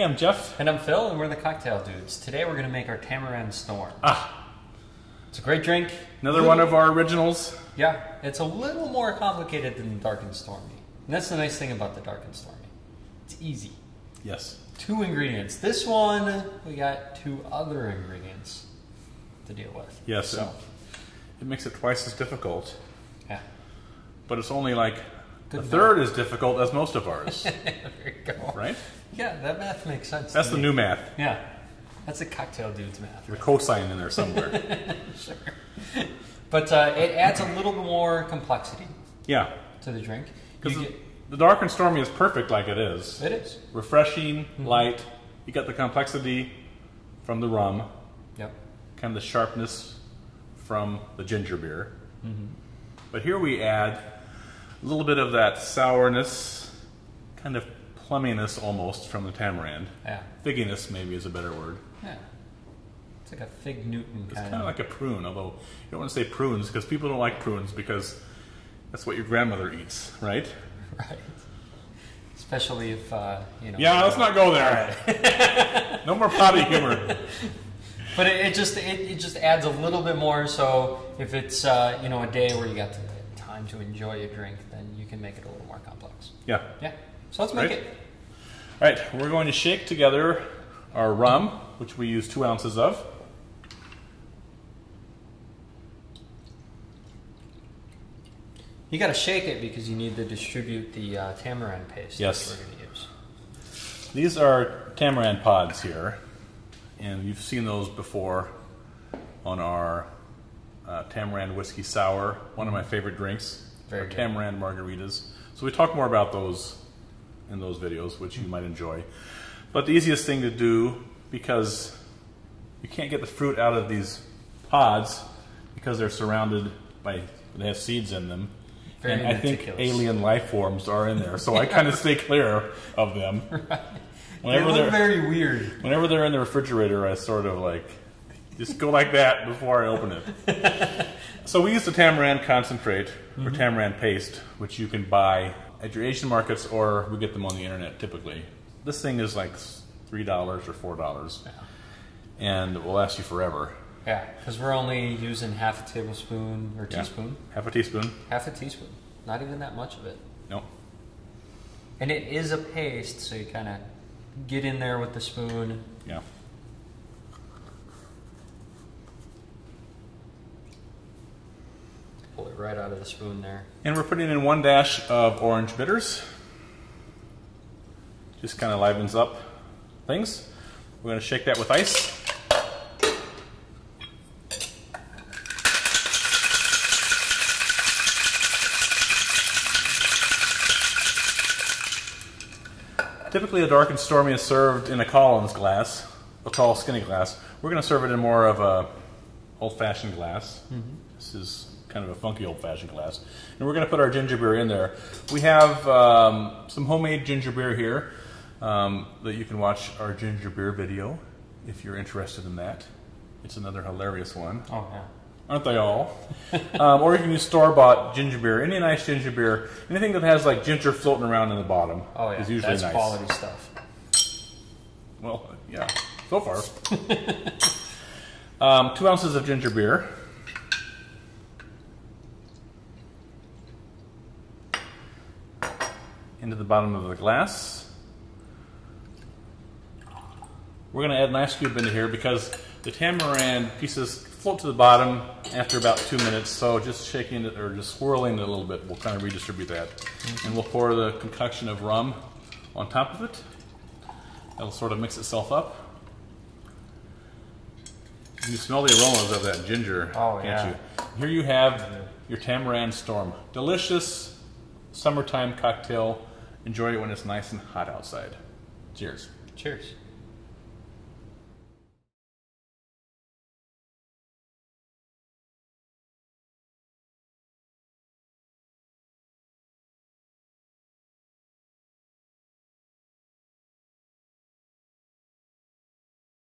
Hey, I'm Jeff. And I'm Phil, and we're the Cocktail Dudes. Today we're going to make our Tamarind Storm. It's a great drink. Another one of our originals. Yeah, it's a little more complicated than the Dark and Stormy. And that's the nice thing about the Dark and Stormy. It's easy. Yes. 2 ingredients. This one, we got 2 other ingredients to deal with. Yes. So it makes it twice as difficult. Yeah. but it's only like a third as difficult as most of ours. There you go. Right? Yeah, that math makes sense. That's the new math. Yeah. That's the Cocktail Dude's math. There's a cosine in there somewhere. Sure. But it adds a little more complexity. Yeah. To the drink. Because the Dark and Stormy is perfect like it is. It is. Refreshing, light. You got the complexity from the rum. Yep. Kind of the sharpness from the ginger beer. But here we add a little bit of that sourness, kind of plumminess almost from the tamarind. Yeah. Figginess maybe is a better word. Yeah. It's like a fig Newton kind of. It's kind of like a prune, although you don't want to say prunes because people don't like prunes because that's what your grandmother eats, right? Right. Especially if, you know. Yeah, let's not go there. Right. No more potty humor. But it just adds a little bit more, so if it's, you know, a day where you got the time to enjoy your drink, then you can make it a little more complex. Yeah. Yeah. So let's make it. All right, we're going to shake together our rum, which we use 2 ounces of. You got to shake it because you need to distribute the tamarind paste. Yes. That we're going to use. These are tamarind pods here, and you've seen those before on our tamarind whiskey sour, one of my favorite drinks, or tamarind margaritas. So we talk more about those in those videos, which you might enjoy. But the easiest thing to do, because you can't get the fruit out of these pods because they're surrounded by, they have seeds in them. And I think alien life forms are in there, so I kind of stay clear of them. Right. They look very weird. Whenever they're in the refrigerator, I sort of like just go like that before I open it. So we use the tamarind concentrate or tamarind paste, which you can buy at your Asian markets, or we get them on the internet typically. This thing is like $3 or $4, and it will last you forever. Yeah, because we're only using half a tablespoon or teaspoon. Half a teaspoon. Half a teaspoon. Not even that much of it. Nope. And it is a paste, so you kind of get in there with the spoon. Yeah. Pull it right out of the spoon there. And we're putting in 1 dash of orange bitters. Just kind of livens up things. We're going to shake that with ice. Typically, a Dark and Stormy is served in a Collins glass, a tall, skinny glass. We're going to serve it in more of a old-fashioned glass. This is kind of a funky old-fashioned glass. And we're going to put our ginger beer in there. We have some homemade ginger beer here that you can watch our ginger beer video if you're interested in that. It's another hilarious one. Oh, yeah. Aren't they all? Or you can use store-bought ginger beer, any nice ginger beer, anything that has like ginger floating around in the bottom is usually nice. That's quality stuff. Well, yeah, so far. 2 ounces of ginger beer. Into the bottom of the glass. We're gonna add an ice cube into here because the tamarind pieces float to the bottom after about 2 minutes, so just shaking it or just swirling it a little bit will kind of redistribute that. And we'll pour the concoction of rum on top of it. That'll sort of mix itself up. You can smell the aromas of that ginger, can't you? Here you have your Tamarind Storm. Delicious summertime cocktail. Enjoy it when it's nice and hot outside. Cheers. Cheers.